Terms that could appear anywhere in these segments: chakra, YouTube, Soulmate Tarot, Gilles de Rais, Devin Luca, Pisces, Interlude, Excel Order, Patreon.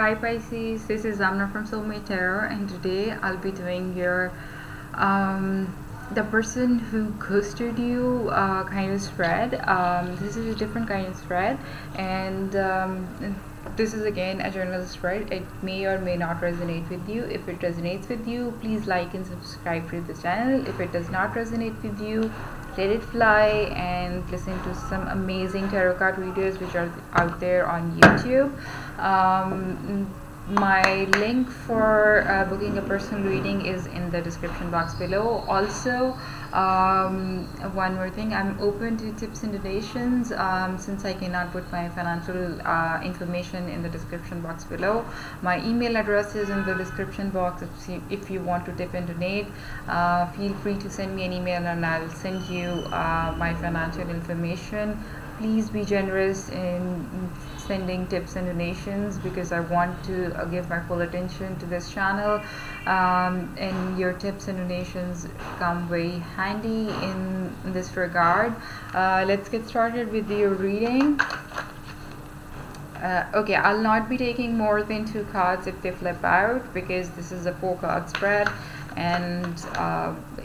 Hi Pisces, this is Amna from Soulmate Tarot, and today I'll be doing your the person who ghosted you kind of spread. This is a different kind of spread, and this is again a general spread. It may or may not resonate with you. If it resonates with you, please like and subscribe to the channel. If it does not resonate with you, let it fly and listen to some amazing tarot card videos which are out there on YouTube. My link for booking a personal reading is in the description box below. Also, one more thing, I'm open to tips and donations. Since I cannot put my financial information in the description box below, my email address is in the description box. If you want to tip and donate, feel free to send me an email and I'll send you my financial information. Please be generous in sending tips and donations because I want to give my full attention to this channel, and your tips and donations come very handy in this regard. Let's get started with your reading. Okay, I'll not be taking more than 2 cards if they flip out, because this is a 4-card spread, and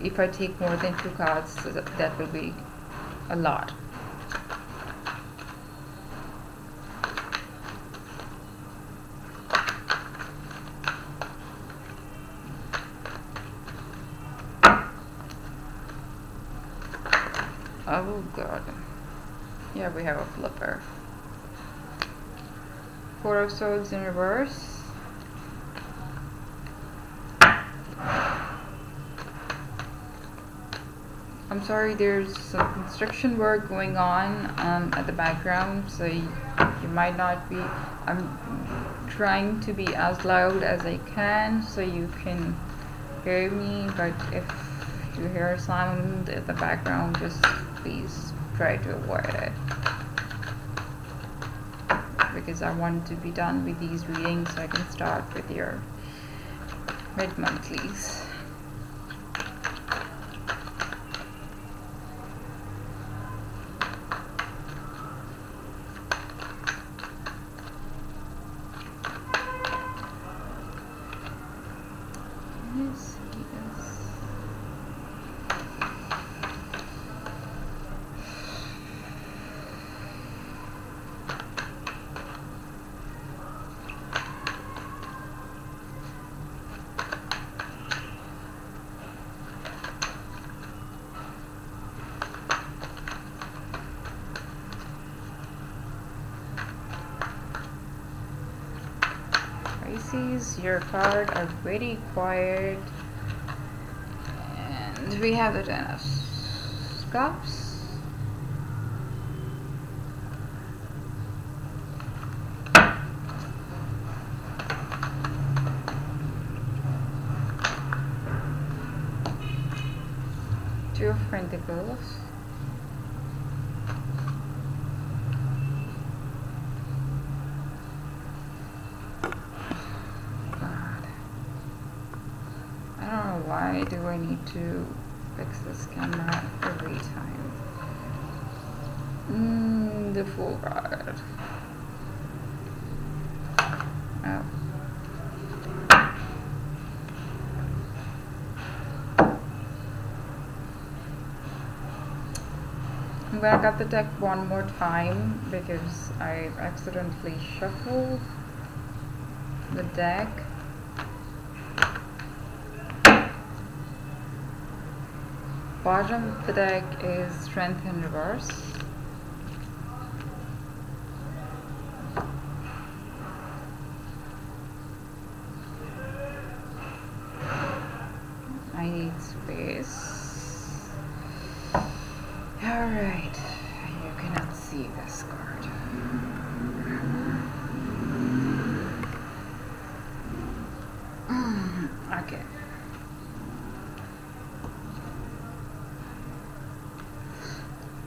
if I take more than 2 cards, that will be a lot. Oh god, yeah, we have a flipper. 4 of Swords in reverse. I'm sorry, there's some construction work going on at the background, so you might not be... I'm trying to be as loud as I can so you can hear me, but if you hear sound in the background, just please try to avoid it, because I want to be done with these readings so I can start with your mid-monthlies. Your cards are very quiet, and we have the 10 of Cups. Two of Pentacles. Why do I need to fix this camera every time? The Fool card. Oh. I'm gonna cut the deck one more time because I accidentally shuffled the deck. Bottom of the deck is Strength in reverse. I need space. Alright, you cannot see this card. Okay.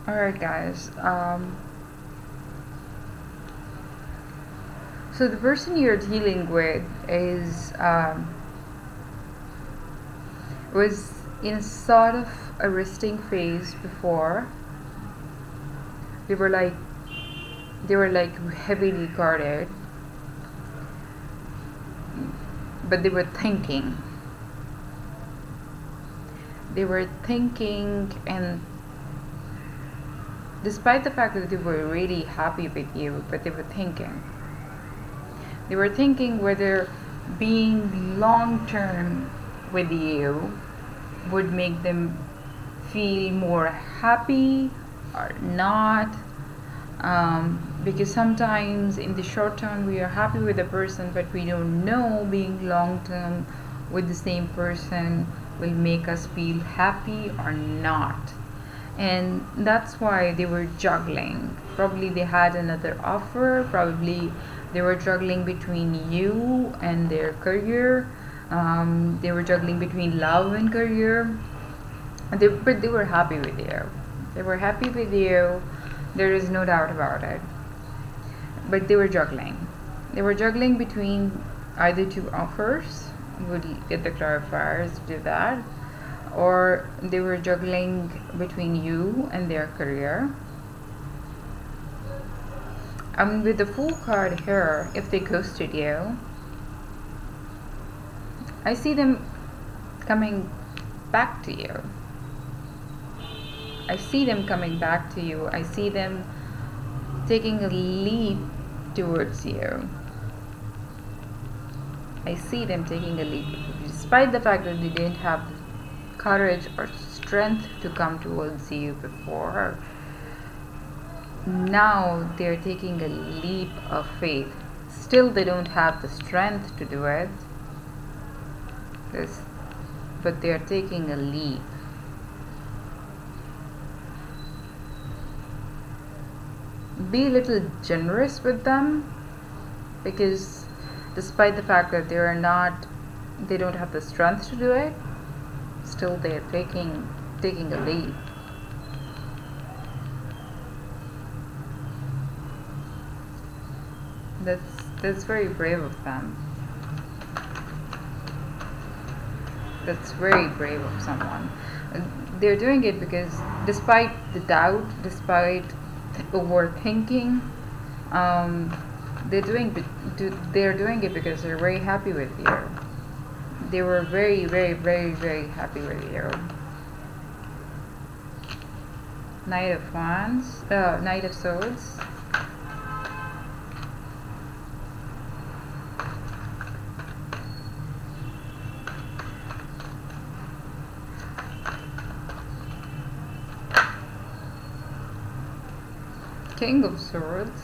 Alright guys, so the person you're dealing with is was in sort of a resting phase before. They were like heavily guarded, but they were thinking. They were thinking, and despite the fact that they were really happy with you, but they were thinking. They were thinking whether being long-term with you would make them feel more happy or not, because sometimes in the short term we are happy with a person, but we don't know being long-term with the same person will make us feel happy or not. And that's why they were juggling. Probably they had another offer, probably they were juggling between you and their career, they were juggling between love and career, but they were happy with you. They were happy with you, there is no doubt about it, but they were juggling. They were juggling between either two offers, we'll get the clarifiers to do that, or they were juggling between you and their career. I mean, with the Fool card here, if they ghosted you, I see them coming back to you. I see them coming back to you. I see them taking a leap towards you. I see them taking a leap, despite the fact that they didn't have courage or strength to come towards you before. Now they're taking a leap of faith. Still they don't have the strength to do it, but they're taking a leap. Be a little generous with them, because despite the fact that they don't have the strength to do it, still they're taking a leap. That's very brave of them. That's very brave of someone. They're doing it because despite the doubt, despite overthinking, they're doing it because they're very happy with you. They were very, very, very, very happy with you. Knight of Swords. King of Swords.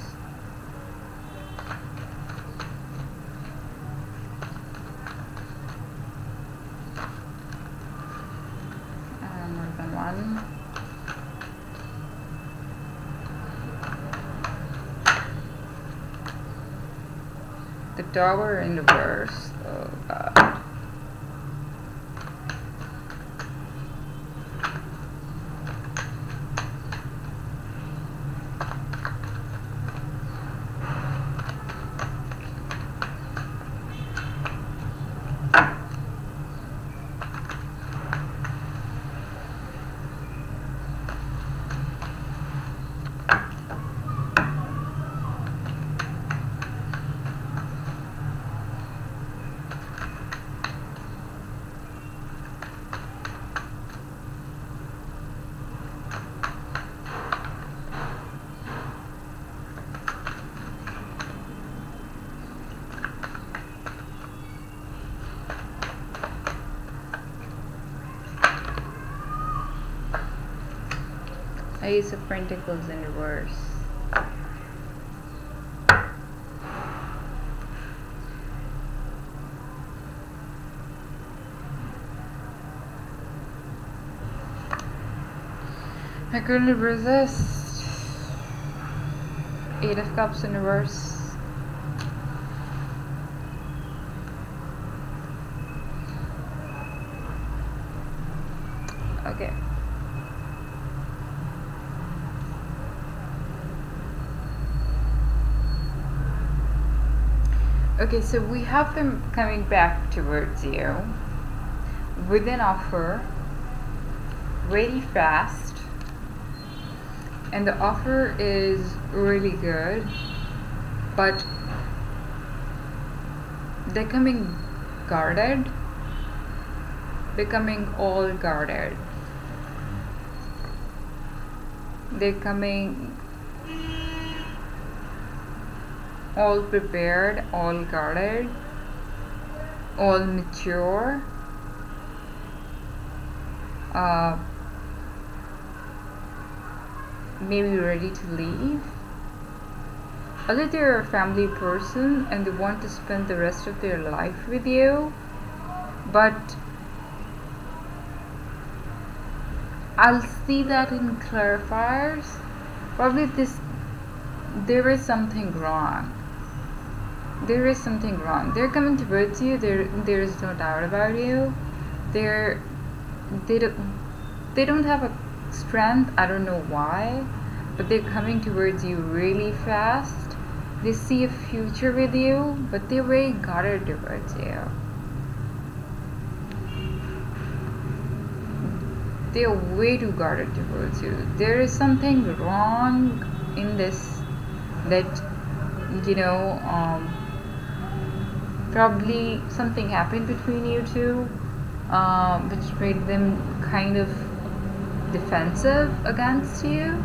More than one. The Tower in reverse. Oh God. Ace of Pentacles in reverse. I couldn't resist. Eight of Cups in reverse. Okay. Okay, so we have them coming back towards you with an offer really fast, and the offer is really good, but they're coming guarded, becoming all guarded. They're coming all prepared, all guarded, all mature, maybe ready to leave. Either they're a family person and they want to spend the rest of their life with you, but I'll see that in clarifiers. Probably there is something wrong. There is something wrong. They're coming towards you. There is no doubt about you. They don't have a strength. I don't know why, but they're coming towards you really fast. They see a future with you, but they're very guarded towards you. They are way too guarded towards you. There is something wrong in this that, you know, probably something happened between you two, which made them kind of defensive against you.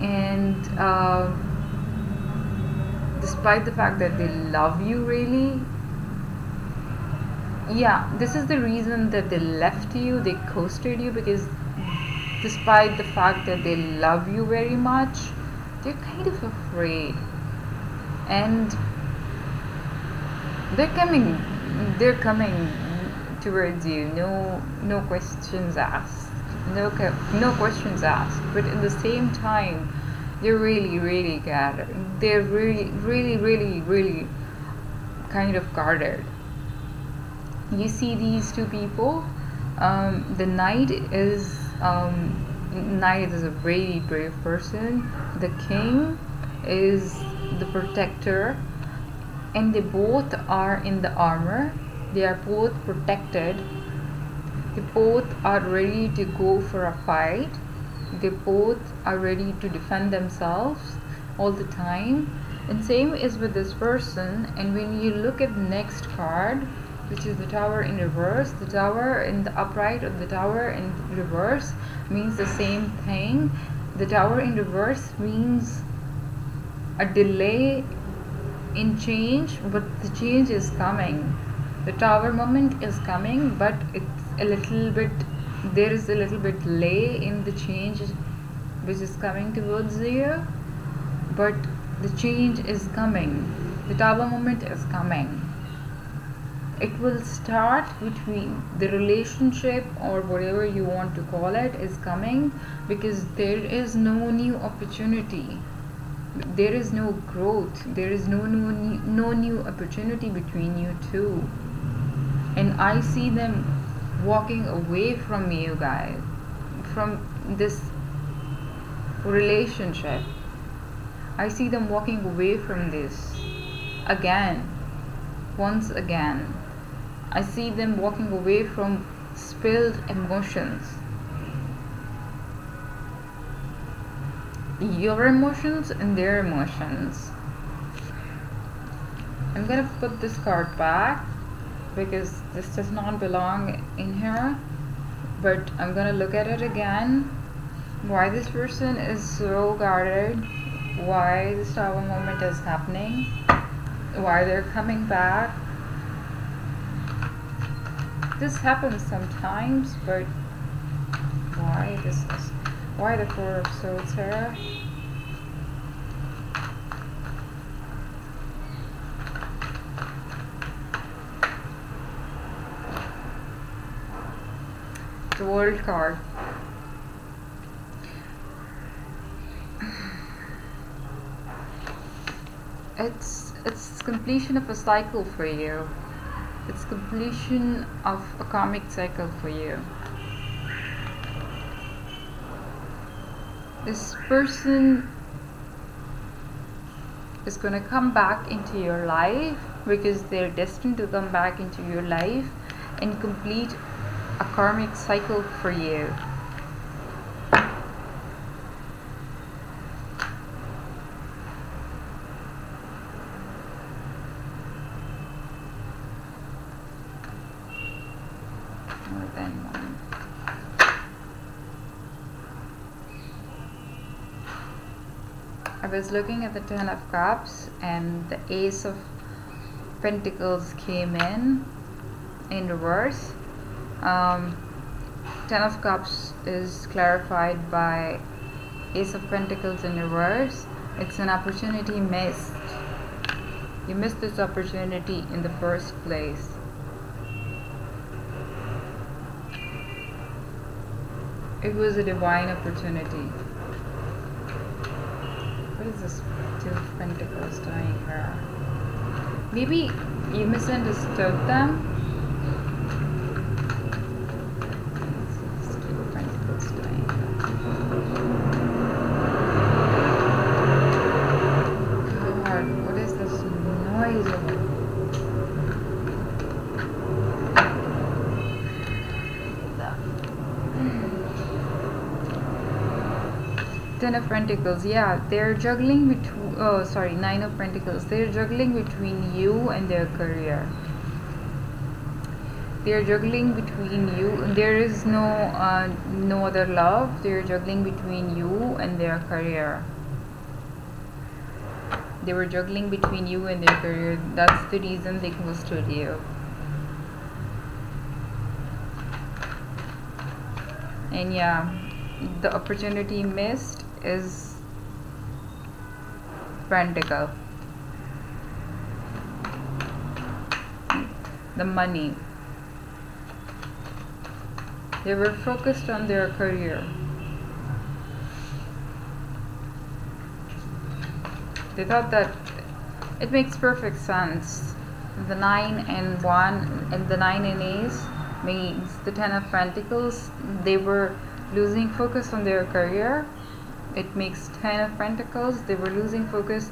And despite the fact that they love you really, yeah, this is the reason that they left you, they coasted you, because despite the fact that they love you very much, they're kind of afraid. And they're coming towards you, no questions asked, no questions asked. But at the same time, they're really guarded. They're really kind of guarded. You see these two people, the knight is a very brave person, the king is the protector, and they both are in the armor. They are both protected, they both are ready to go for a fight, they both are ready to defend themselves all the time. And same is with this person. And when you look at the next card, which is the tower in reverse, the tower in the upright of the tower in reverse means the same thing. The tower in reverse means a delay in change, but the change is coming. The tower moment is coming, but it's a little bit, there is a little bit delay in the change which is coming towards you, but the change is coming. The tower moment is coming. It will start between the relationship, or whatever you want to call it, is coming, because there is no new opportunity, there is no growth, there is no new opportunity between you two. And I see them walking away from you guys, from this relationship. I see them walking away from this again, once again. I see them walking away from spilled emotions. Your emotions and their emotions. I'm gonna put this card back because this does not belong in here, but I'm gonna look at it again. Why this person is so guarded, why this tower moment is happening, why they're coming back. This happens sometimes, but why the Four of Swords here? The World card. It's completion of a cycle for you. It's completion of a karmic cycle for you. This person is going to come back into your life because they're destined to come back into your life and complete a karmic cycle for you. than one. I was looking at the Ten of Cups and the Ace of Pentacles came in reverse. Ten of Cups is clarified by Ace of Pentacles in reverse. It's an opportunity missed. You missed this opportunity in the first place. It was a divine opportunity. What is this Two of Pentacles doing here? Maybe you misunderstood them. What is this noise over here? Ten of Pentacles, yeah, they're juggling between, oh sorry, Nine of Pentacles, they're juggling between you and their career. They're juggling between you, there is no other love, they're juggling between you and their career. They were juggling between you and their career, that's the reason they ghosted you. And yeah, the opportunity missed is Pentacle, the money. They were focused on their career. They thought that it makes perfect sense. The 9 and 1 and the 9 and Ace means the Ten of Pentacles. They were losing focus on their career. It makes Ten of Pentacles. They were losing focus.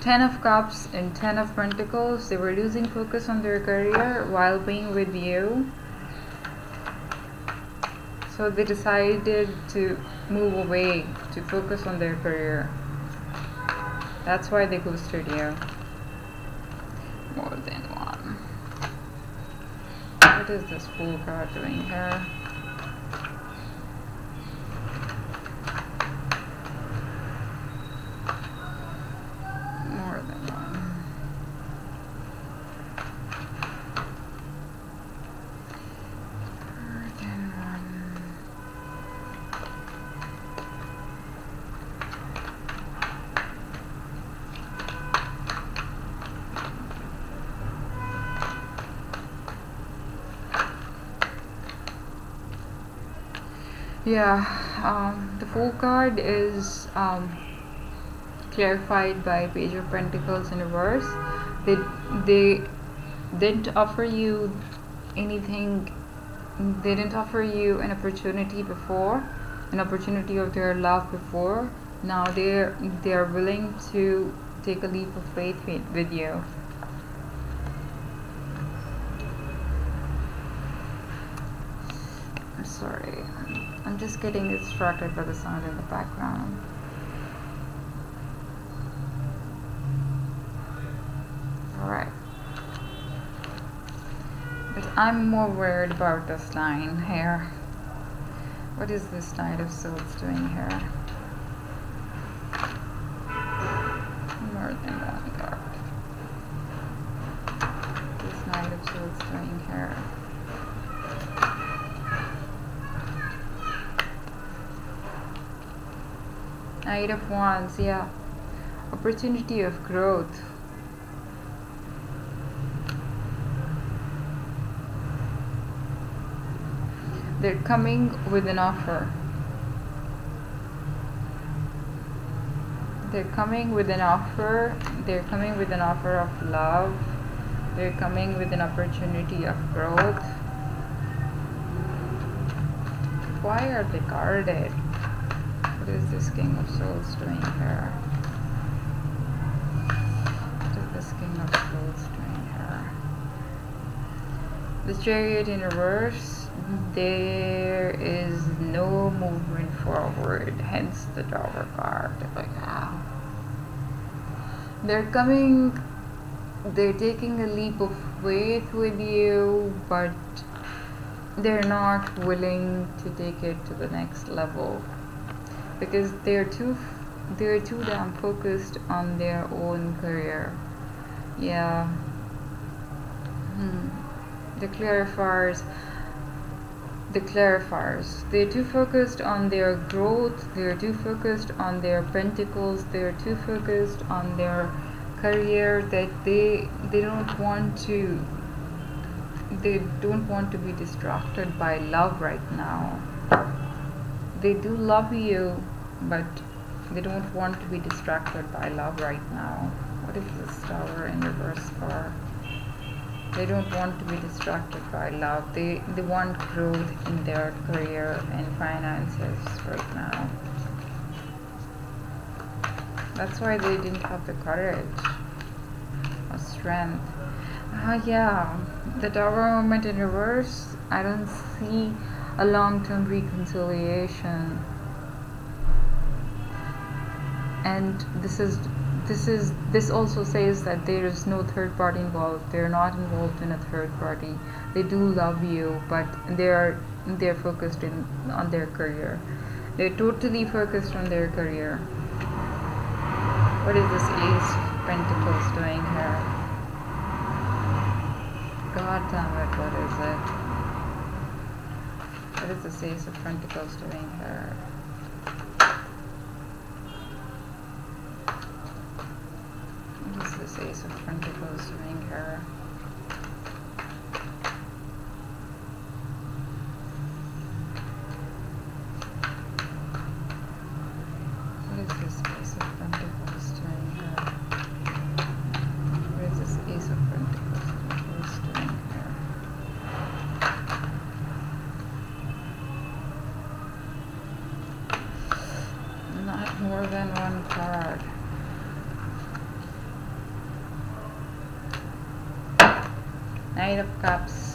Ten of Cups and Ten of Pentacles. They were losing focus on their career while being with you. So they decided to move away to focus on their career. That's why they ghosted you. More than one. What is this Fool card doing here? Yeah, the Fool card is clarified by Page of Pentacles in reverse. They didn't offer you anything. They didn't offer you an opportunity before, an opportunity of their love before. Now they're willing to take a leap of faith with you. I'm sorry. I'm just getting distracted by the sound in the background. Alright. But I'm more worried about this line here. What is this Knight of Swords doing here? More than one card. This Knight of Swords doing here. Knight of Wands, yeah. Opportunity of growth. They're coming with an offer. They're coming with an offer. They're coming with an offer of love. They're coming with an opportunity of growth. Why are they guarded? What is this King of Swords doing here? What is this King of Swords doing here? The Chariot in reverse. There is no movement forward, hence the Tower card. Like, wow. They're coming, they're taking a leap of faith with you, but they're not willing to take it to the next level because they're too damn focused on their own career. Yeah. The clarifiers. They're too focused on their growth, they're too focused on their pentacles, they're too focused on their career that they don't want to be distracted by love right now. They do love you, but they don't want to be distracted by love right now. What is this tower in reverse for? They don't want to be distracted by love. They want growth in their career and finances right now. That's why they didn't have the courage or strength. Yeah, the Tower moment in reverse, I don't see a long-term reconciliation. And this also says that there is no third party involved. They're not involved in a third party. They do love you, but they're focused on their career. They're totally focused on their career. What is this Ace of Pentacles doing here? God damn it, what is it? What is this Ace of Pentacles doing here? Ace of Pentacles doing here? What is this Ace of Pentacles doing here? What is this Ace of Pentacles doing here? Not more than one card. Knight of Cups.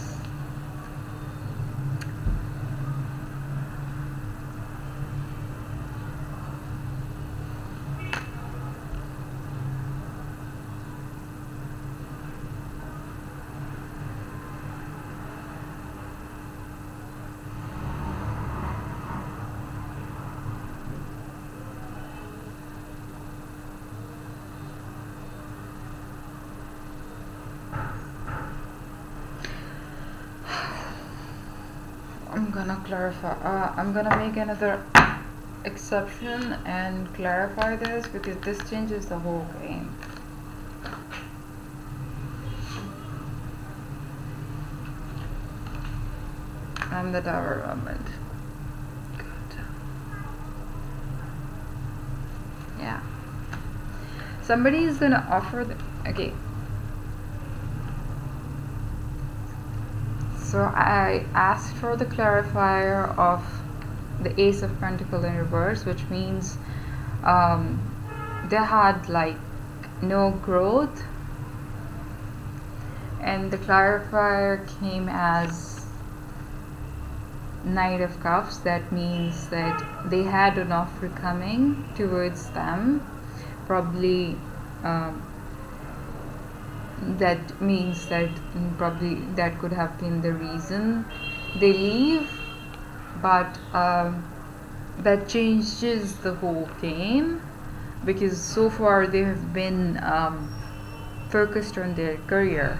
I'm gonna make another exception and clarify this because this changes the whole game. I'm the Tower moment. Good. Yeah. Somebody is gonna offer the okay. So I asked for the clarifier of the Ace of Pentacles in reverse, which means they had like no growth, and the clarifier came as Knight of Cups. That means that they had an offer coming towards them, probably. That means that probably that could have been the reason they leave, but that changes the whole game because so far they have been focused on their career.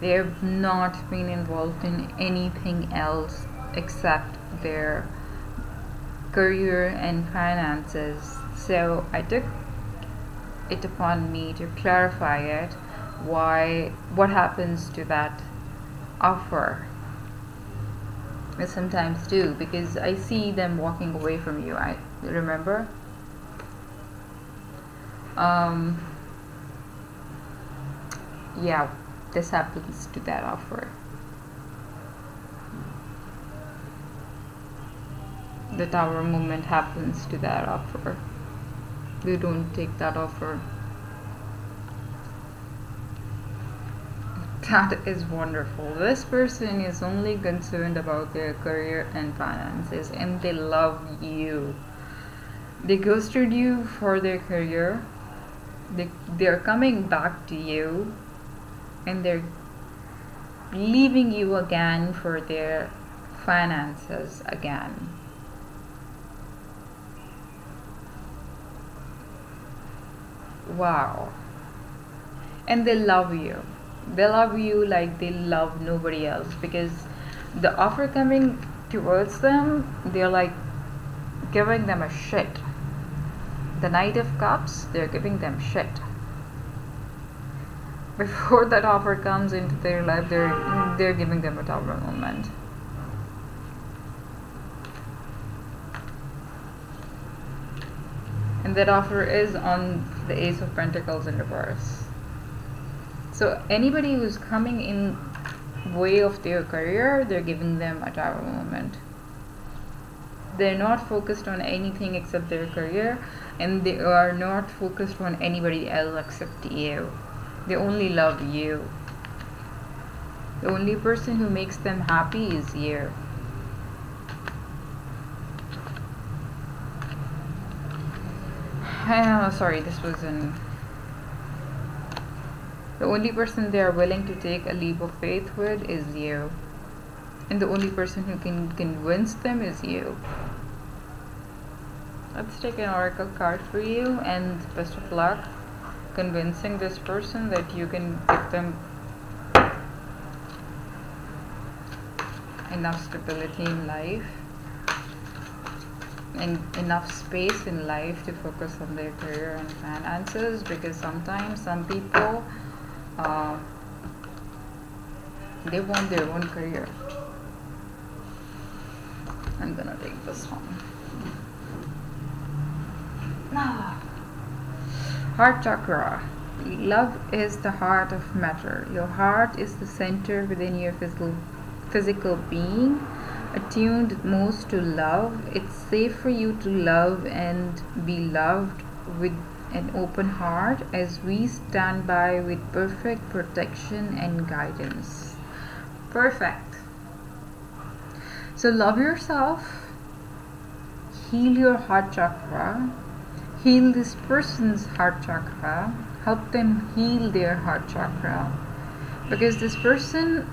They have not been involved in anything else except their career and finances. So I took it upon me to clarify it. What happens to that offer? I sometimes do because I see them walking away from you. I remember yeah, this happens to that offer. The Tower moment happens to that offer. You don't take that offer. That is wonderful. This person is only concerned about their career and finances, and they love you. They ghosted you for their career. They're coming back to you, and they're leaving you again for their finances again. Wow. And they love you. They love you like they love nobody else, because the offer coming towards them, they're like giving them a shit. The Knight of Cups, they're giving them shit. Before that offer comes into their life, they're giving them a tower moment. And that offer is on the Ace of Pentacles in reverse. So anybody who's coming in way of their career, they're giving them a tower moment. They're not focused on anything except their career, and they are not focused on anybody else except you. They only love you. The only person who makes them happy is you. Oh, sorry, this wasn't. The only person they are willing to take a leap of faith with is you. And the only person who can convince them is you. Let's take an oracle card for you, and best of luck convincing this person that you can give them enough stability in life and enough space in life to focus on their career and finances, because sometimes some people they want their own career. I'm gonna take this one. Ah. Heart chakra. Love is the heart of matter. Your heart is the center within your physical being, attuned most to love. It's safe for you to love and be loved with an open heart, as we stand by with perfect protection and guidance. Perfect. So love yourself, heal your heart chakra, heal this person's heart chakra, help them heal their heart chakra, because this person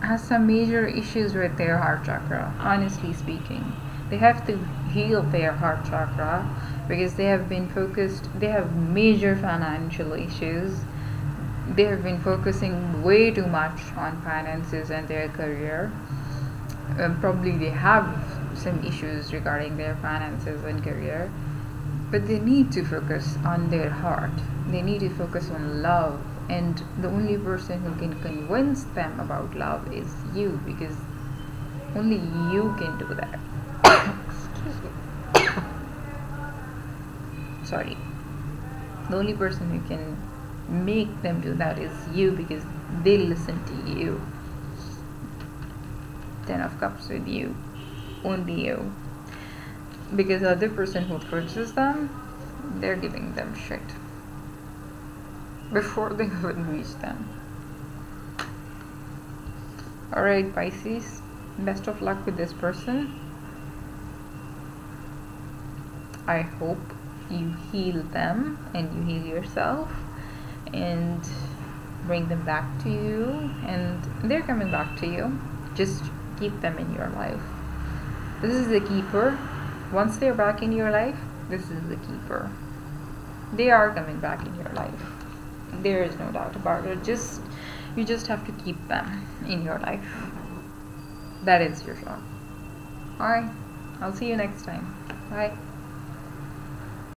has some major issues with their heart chakra, honestly speaking. They have to heal their heart chakra because they have been focused, they have major financial issues. They have been focusing way too much on finances and their career. Probably they have some issues regarding their finances and career, but they need to focus on their heart. They need to focus on love, and the only person who can convince them about love is you, because only you can do that. Excuse me. Sorry. The only person who can make them do that is you, because they listen to you. Ten of Cups with you, only you. Because the other person who approaches them, they're giving them shit before they even reach them. Alright, Pisces, best of luck with this person. I hope you heal them and you heal yourself and bring them back to you, and they're coming back to you. Just keep them in your life. This is the keeper. Once they're back in your life, this is the keeper. They are coming back in your life. There is no doubt about it. You just have to keep them in your life. That is your job. Alright, I'll see you next time. Bye.